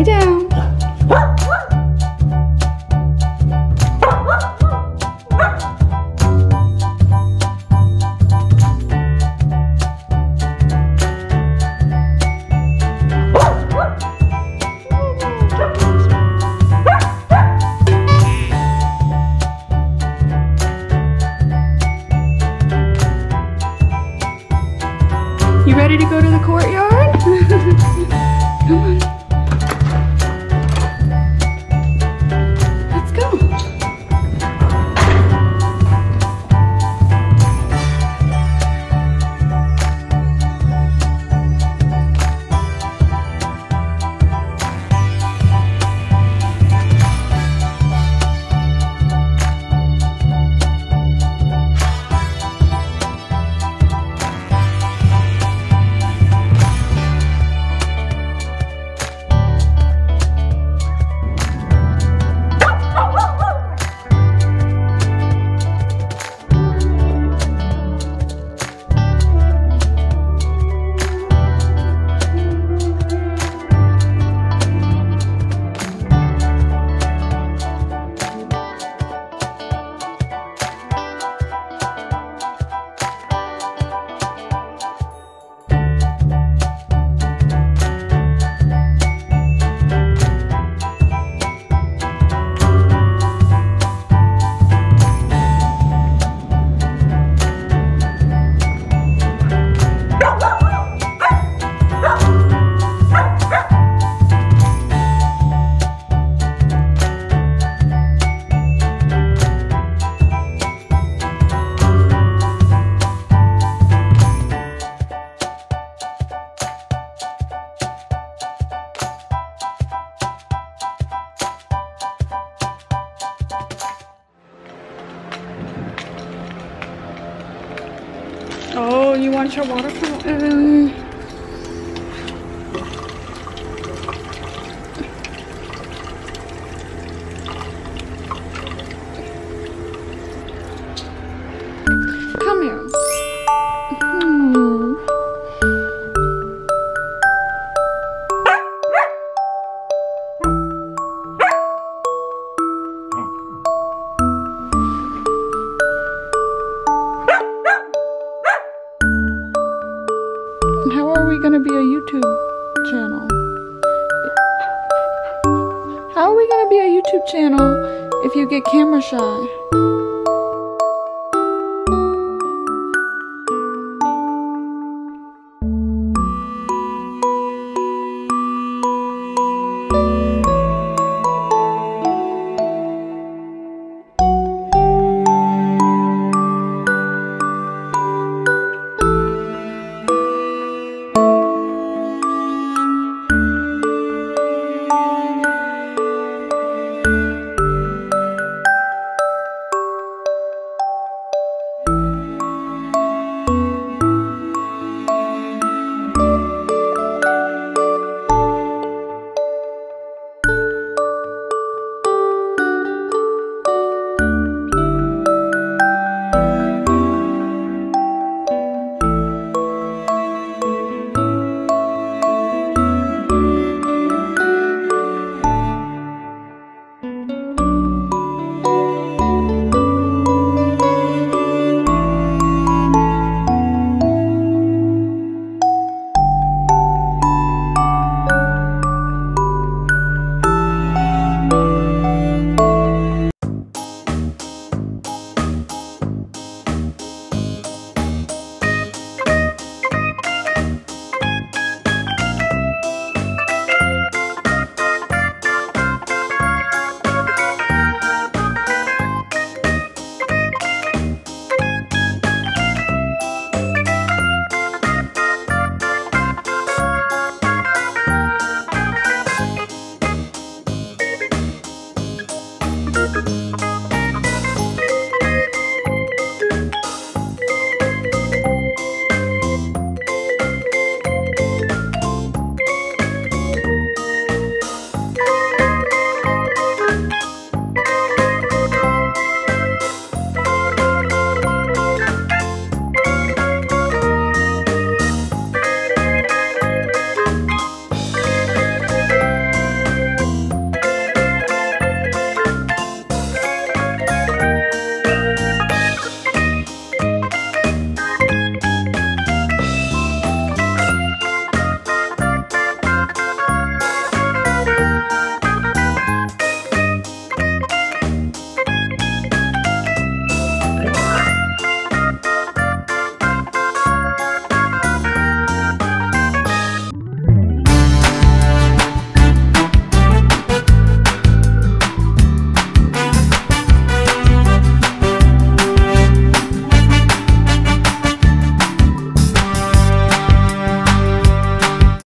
Lie down. You ready to go to the courtyard? Come on. Oh, you want your water fountain? Come here. How are we going to be a YouTube channel? How are we going to be a YouTube channel if you get camera shy?